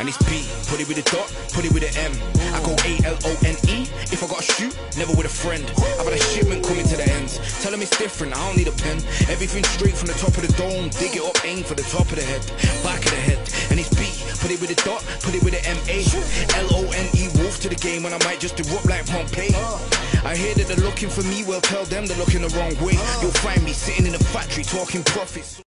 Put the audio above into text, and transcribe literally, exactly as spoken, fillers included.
and it's B. Put it with a dot, put it with an M. I go A L O N E, if I got a shoot, never with a friend. I've had a shipment coming to the ends, tell them it's different, I don't need a pen. Everything straight from the top of the dome, dig it up, aim for the top of the head, back of the head, and it's B. Put it with a dot, put it with an M A. L O N E, wolf to the game, and I might just erupt like Pompeii. I hear that they're looking for me, well tell them they're looking the wrong way. You'll find me sitting in a factory talking profits.